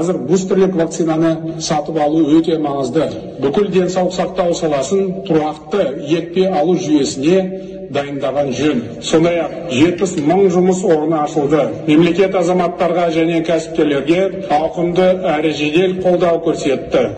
Hazır boosterlik vaksinanı satıp alı öte mağazdı. Bükül densalıq saktau salasın turaqtı yetpe alı jüyesine dayındagan jön. Sondayak 70 ming jumıs orını aşıldı. Memleket azamatlarga jene kasıpkerlerge aqımdı äri jedel qoldau körsetdi.